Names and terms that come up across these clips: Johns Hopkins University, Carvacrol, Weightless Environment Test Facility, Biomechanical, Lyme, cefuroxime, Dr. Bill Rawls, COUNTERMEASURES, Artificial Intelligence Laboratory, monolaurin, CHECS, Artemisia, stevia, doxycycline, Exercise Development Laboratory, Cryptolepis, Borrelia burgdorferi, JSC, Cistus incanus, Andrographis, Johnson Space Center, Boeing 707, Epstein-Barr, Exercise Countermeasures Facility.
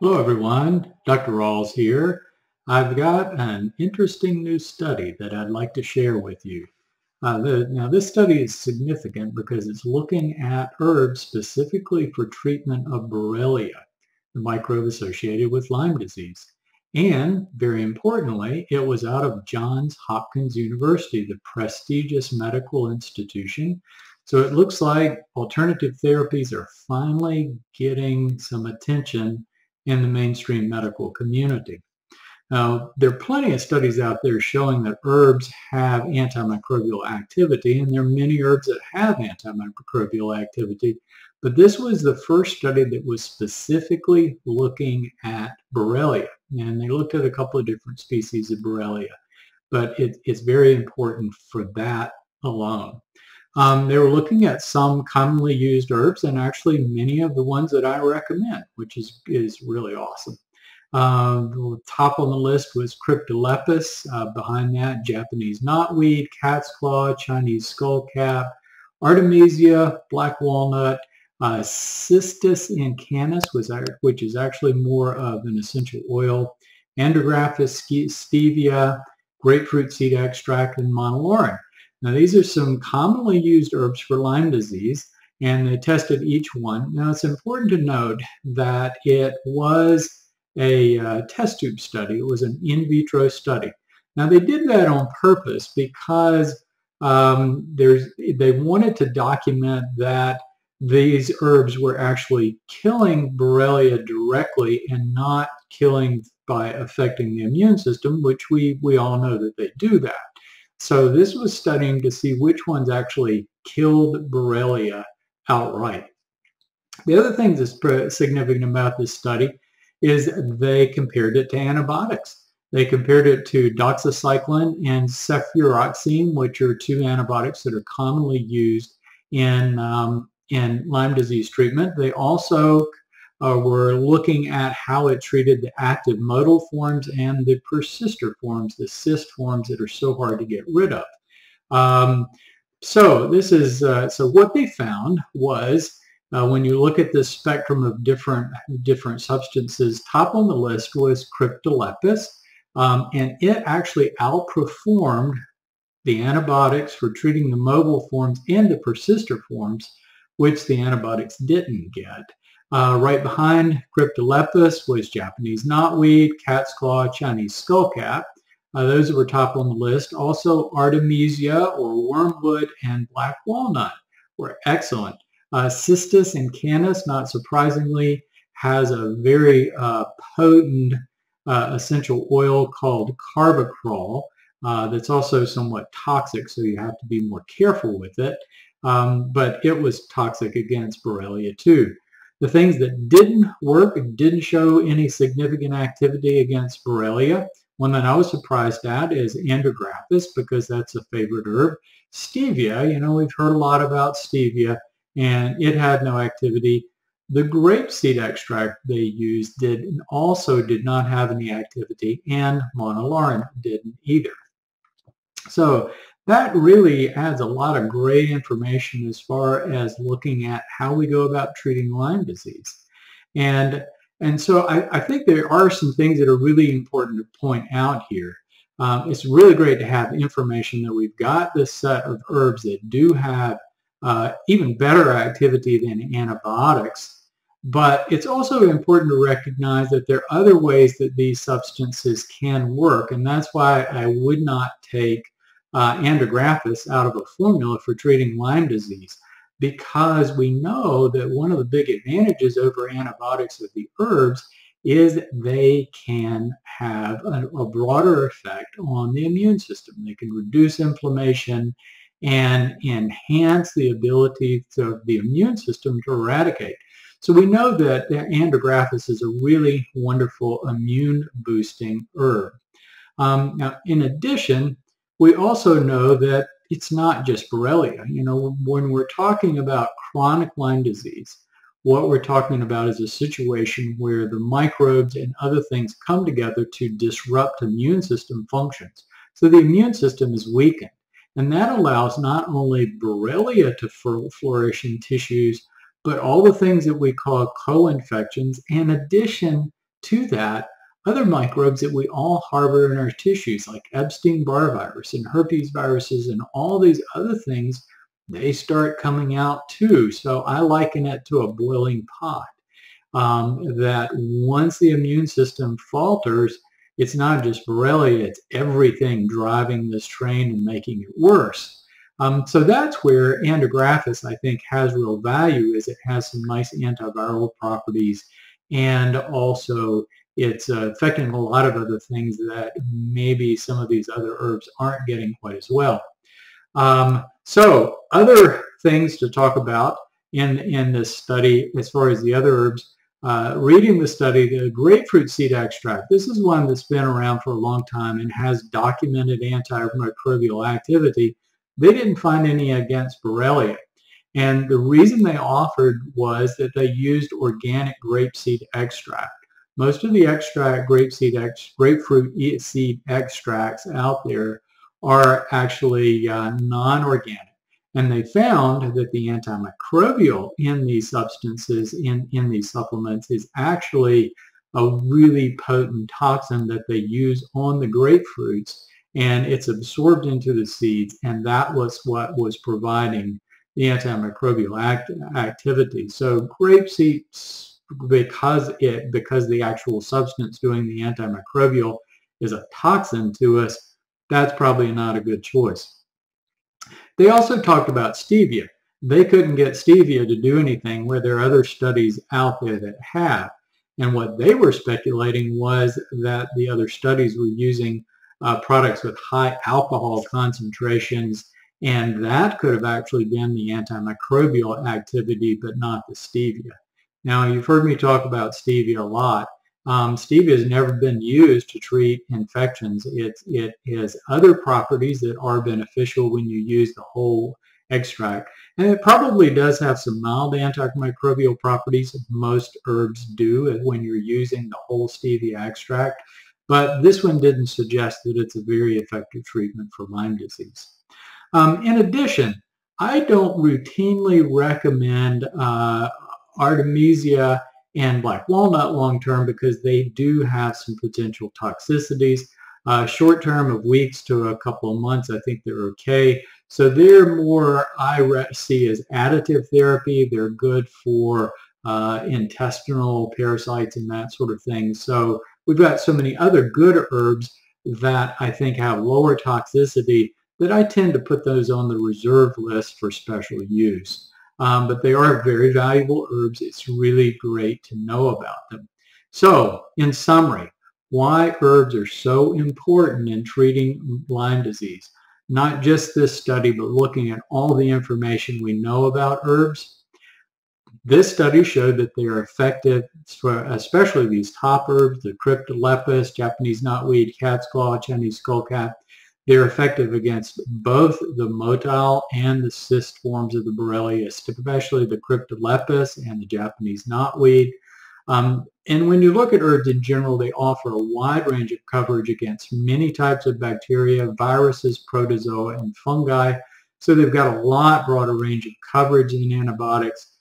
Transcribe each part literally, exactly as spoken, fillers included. Hello everyone, Doctor Rawls here. I've got an interesting new study that I'd like to share with you. Uh, the, now this study is significant because it's looking at herbs specifically for treatment of Borrelia, the microbe associated with Lyme disease. And, very importantly, it was out of Johns Hopkins University, the prestigious medical institution. So it looks like alternative therapies are finally getting some attention in the mainstream medical community. Now, there are plenty of studies out there showing that herbs have antimicrobial activity, and there are many herbs that have antimicrobial activity, but this was the first study that was specifically looking at Borrelia, and they looked at a couple of different species of Borrelia, but it, it's very important for that alone. Um, they were looking at some commonly used herbs and actually many of the ones that I recommend, which is, is really awesome. Um, the top on the list was Cryptolepis, uh, behind that Japanese knotweed, cat's claw, Chinese skullcap, Artemisia, black walnut, uh, Cistus incanus, was, which is actually more of an essential oil, Andrographis, stevia, grapefruit seed extract, and monolaurin. Now, these are some commonly used herbs for Lyme disease, and they tested each one. Now, it's important to note that it was a uh, test tube study. It was an in vitro study. Now, they did that on purpose because um, there's, they wanted to document that these herbs were actually killing Borrelia directly and not killing by affecting the immune system, which we, we all know that they do that. So this was studying to see which ones actually killed Borrelia outright. The other thing that's significant about this study is they compared it to antibiotics. They compared it to doxycycline and cefuroxime, which are two antibiotics that are commonly used in, um, in Lyme disease treatment. They also uh, were looking at how it treated the active motile forms and the persister forms, the cyst forms that are so hard to get rid of. Um, so this is uh, so what they found was, Uh, when you look at this spectrum of different, different substances, top on the list was Cryptolepis, um, and it actually outperformed the antibiotics for treating the mobile forms and the persister forms, which the antibiotics didn't get. Uh, right behind Cryptolepis was Japanese knotweed, cat's claw, Chinese skullcap. Uh, those were top on the list. Also, Artemisia or wormwood and black walnut were excellent. Uh, Cistus incanus, not surprisingly, has a very uh, potent uh, essential oil called Carvacrol uh, that's also somewhat toxic, so you have to be more careful with it. Um, but it was toxic against Borrelia too. The things that didn't work, didn't show any significant activity against Borrelia. One that I was surprised at is Andrographis, because that's a favorite herb. Stevia, you know, we've heard a lot about stevia, and it had no activity. The grape seed extract they used did also did not have any activity, and monolaurin didn't either. So that really adds a lot of great information as far as looking at how we go about treating Lyme disease. And, and so I, I think there are some things that are really important to point out here. Um, it's really great to have information that we've got this set of herbs that do have Uh, even better activity than antibiotics, but it's also important to recognize that there are other ways that these substances can work, and that's why I would not take uh, Andrographis out of a formula for treating Lyme disease, because we know that one of the big advantages over antibiotics with the herbs is they can have a, a broader effect on the immune system. They can reduce inflammation and enhance the ability of the immune system to eradicate. So we know that Andrographis is a really wonderful immune-boosting herb. Um, now, in addition, we also know that it's not just Borrelia. You know, when we're talking about chronic Lyme disease, what we're talking about is a situation where the microbes and other things come together to disrupt immune system functions. So the immune system is weakened. And that allows not only Borrelia to flourish in tissues, but all the things that we call co-infections, in addition to that, other microbes that we all harbor in our tissues, like Epstein-Barr virus and herpes viruses and all these other things, they start coming out too. So I liken it to a boiling pot, um, that once the immune system falters, it's not just Borrelia, it's everything driving this train and making it worse. Um, so that's where Andrographis, I think, has real value, is it has some nice antiviral properties, and also it's uh, affecting a lot of other things that maybe some of these other herbs aren't getting quite as well. Um, so other things to talk about in, in this study as far as the other herbs, uh, reading the study, the grapefruit seed extract, this is one that's been around for a long time and has documented antimicrobial activity. They didn't find any against Borrelia. And the reason they offered was that they used organic grape seed extract. Most of the extract, grape seed ex, grapefruit seed extracts out there are actually uh, non-organic. And they found that the antimicrobial in these substances, in, in these supplements, is actually a really potent toxin that they use on the grapefruits, and it's absorbed into the seeds, and that was what was providing the antimicrobial act, activity. So grape seeds, because it because the actual substance doing the antimicrobial is a toxin to us, that's probably not a good choice. They also talked about stevia. They couldn't get stevia to do anything where there are other studies out there that have. And what they were speculating was that the other studies were using uh, products with high alcohol concentrations, and that could have actually been the antimicrobial activity, but not the stevia. Now, you've heard me talk about stevia a lot. Um, stevia has never been used to treat infections. It, it has other properties that are beneficial when you use the whole extract. And it probably does have some mild antimicrobial properties. Most herbs do when you're using the whole stevia extract. But this one didn't suggest that it's a very effective treatment for Lyme disease. Um, in addition, I don't routinely recommend uh, Artemisia and black walnut long-term, because they do have some potential toxicities. Uh, short-term of weeks to a couple of months, I think they're okay. So they're more, I see, as additive therapy. They're good for uh, intestinal parasites and that sort of thing. So we've got so many other good herbs that I think have lower toxicity that I tend to put those on the reserve list for special use. Um, but they are very valuable herbs. It's really great to know about them. So, in summary, why herbs are so important in treating Lyme disease. Not just this study, but looking at all the information we know about herbs. This study showed that they are effective for especially these top herbs, the Cryptolepis, Japanese knotweed, cat's claw, Chinese skullcap. They're effective against both the motile and the cyst forms of the Borrelia, especially the Cryptolepis and the Japanese knotweed. Um, and when you look at herbs in general, they offer a wide range of coverage against many types of bacteria, viruses, protozoa, and fungi. So they've got a lot broader range of coverage than antibiotics.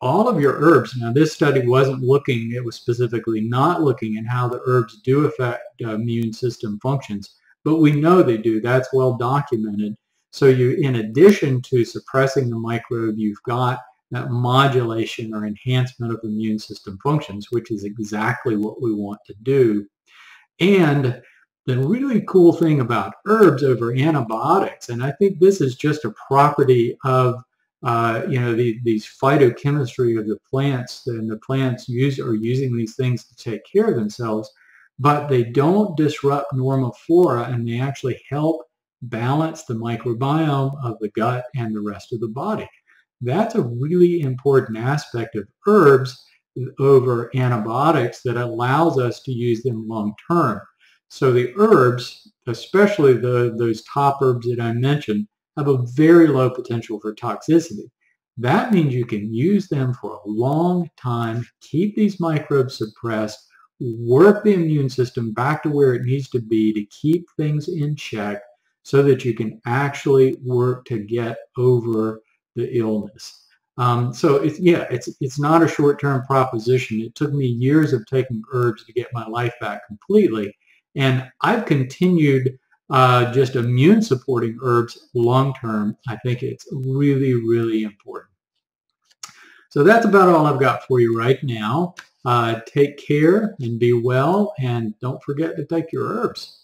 All of your herbs, now this study wasn't looking, it was specifically not looking at how the herbs do affect immune system functions. But we know they do. That's well documented. So you, in addition to suppressing the microbe, you've got that modulation or enhancement of immune system functions, which is exactly what we want to do. And the really cool thing about herbs over antibiotics, and I think this is just a property of uh, you know the, these phytochemistry of the plants, and the plants use are using these things to take care of themselves. But they don't disrupt normal flora, and they actually help balance the microbiome of the gut and the rest of the body. That's a really important aspect of herbs over antibiotics that allows us to use them long term. So the herbs, especially the, those top herbs that I mentioned, have a very low potential for toxicity. That means you can use them for a long time, keep these microbes suppressed, work the immune system back to where it needs to be to keep things in check so that you can actually work to get over the illness. Um, so it's, yeah, it's, it's not a short-term proposition. It took me years of taking herbs to get my life back completely. And I've continued uh, just immune-supporting herbs long-term. I think it's really, really important. So that's about all I've got for you right now. Uh, take care and be well, and don't forget to take your herbs.